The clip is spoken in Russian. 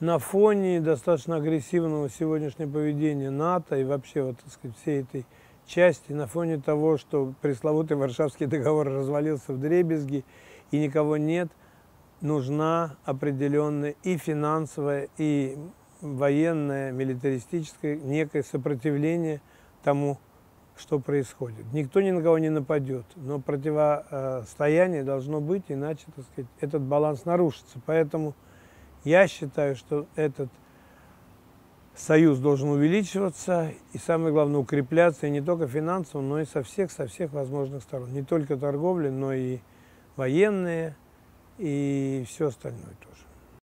на фоне достаточно агрессивного сегодняшнего поведения НАТО и вообще, вот, так сказать, всей этой части, на фоне того, что пресловутый Варшавский договор развалился вдребезги и никого нет, нужна определенная и финансовая, и военное, милитаристическое некое сопротивление тому, что происходит. Никто ни на кого не нападет, но противостояние должно быть, иначе, так сказать, этот баланс нарушится. Поэтому я считаю, что этот союз должен увеличиваться и, самое главное, укрепляться, и не только финансово, но и со всех возможных сторон. Не только торговли, но и военные, и все остальное тоже.